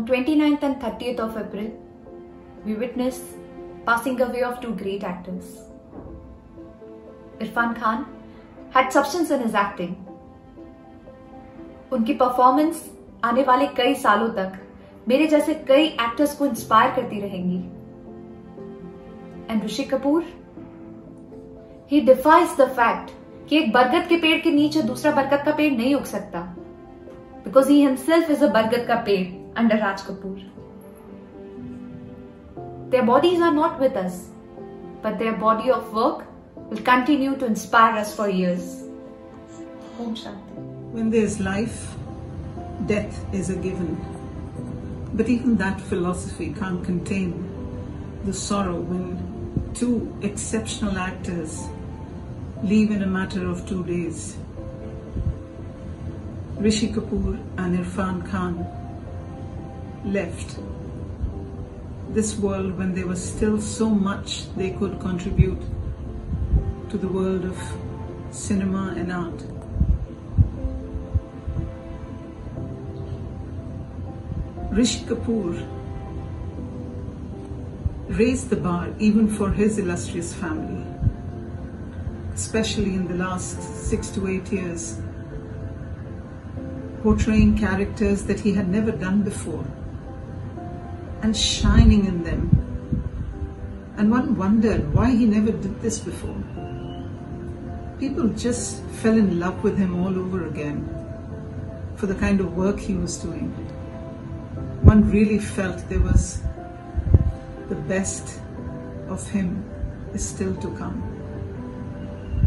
on 29th and 30th of April, we witnessed passing away of two great actors. Irrfan Khan had substance in his acting. उनकी performance आने वाले कई सालों तक मेरे जैसे कई एक्टर्स को इंस्पायर करती रहेंगी. And Rishi Kapoor, he defies the fact कि एक बरगद के पेड़ के नीचे दूसरा बरगद का पेड़ नहीं उग सकता, because he himself is a बरगद का पेड़ under Raj Kapoor. Their bodies are not with us, but their body of work will continue to inspire us for years. Om Shanti. When there is life, death is a given. But even that philosophy can't contain the sorrow when two exceptional actors leave in a matter of 2 days. Rishi Kapoor and Irrfan Khan left this world when there was still so much they could contribute to the world of cinema and art. Rishi Kapoor raised the bar even for his illustrious family, especially in the last 6 to 8 years, portraying characters that he had never done before and shining in them. And one wondered why he never did this before. People just fell in love with him all over again for the kind of work he was doing. One really felt there was the best of him is still to come.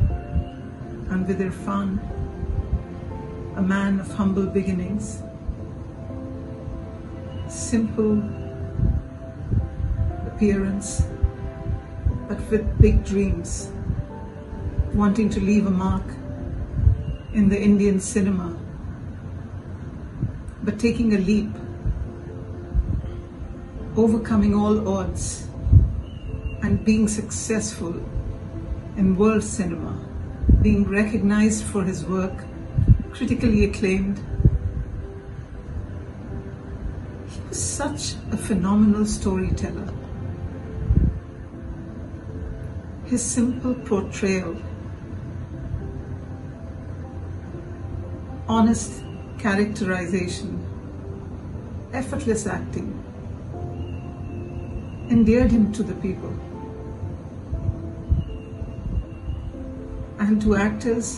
And with Irrfan, a man of humble beginnings, simple appearance, but with big dreams, wanting to leave a mark in the Indian cinema, but taking a leap, overcoming all odds and being successful in world cinema, being recognized for his work, critically acclaimed. He was such a phenomenal storyteller. His simple portrayal, honest characterization, effortless acting, endeared him to the people and to actors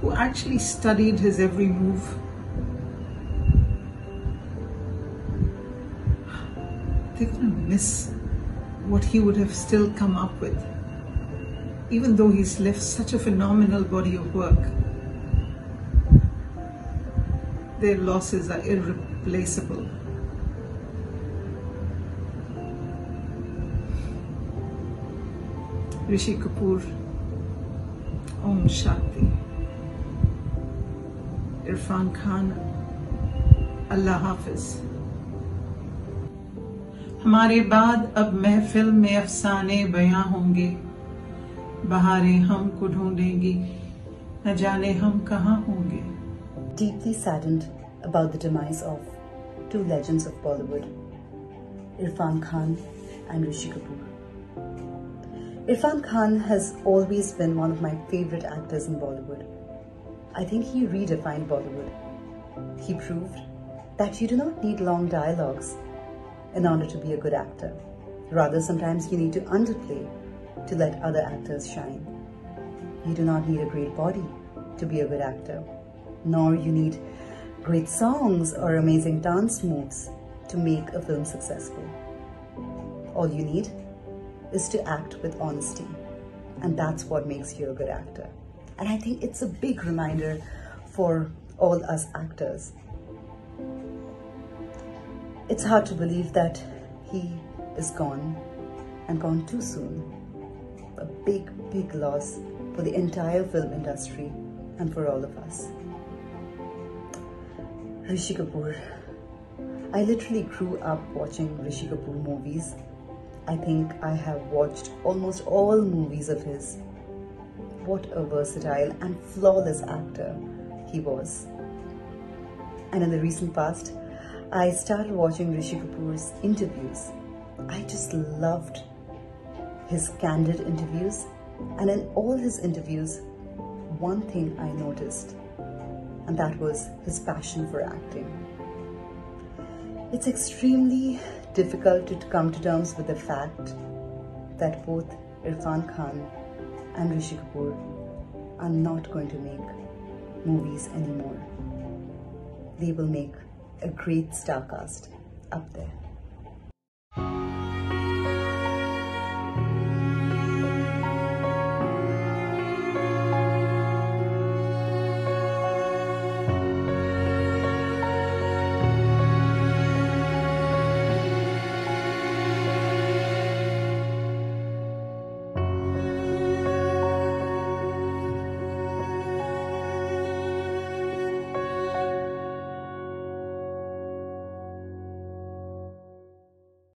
who actually studied his every move, they're going to miss what he would have still come up with, even though he's left such a phenomenal body of work. Their losses are irreplaceable. Rishi Kapoor, Om Shanti. Irrfan Khan, Allah Hafiz. हमारे बाद अब महफिल में अफसाने बयां होंगे, बहारें हमको ढूंढेंगी, न जाने हम कहाँ होंगे. Deeply saddened about the demise of two legends of Bollywood, Irrfan Khan and Rishi Kapoor. Irrfan Khan has always been one of my favorite actors in Bollywood. I think he redefined Bollywood. He proved that you do not need long dialogues in order to be a good actor. Rather, sometimes you need to underplay to let other actors shine. You do not need a great body to be a good actor, nor you need great songs or amazing dance moves to make a film successful. All you need is to act with honesty, and that's what makes you a good actor. And I think it's a big reminder for all us actors. It's hard to believe that he is gone, and gone too soon. A big, big loss for the entire film industry and for all of us. Rishi Kapoor. I literally grew up watching Rishi Kapoor movies. I think I have watched almost all movies of his. What a versatile and flawless actor he was. And in the recent past, I started watching Rishi Kapoor's interviews. I just loved his candid interviews, and in all his interviews, one thing I noticed, and that was his passion for acting. It's extremely difficult to come to terms with the fact that both Irrfan Khan and Rishi Kapoor are not going to make movies anymore. They will make a great star cast up there.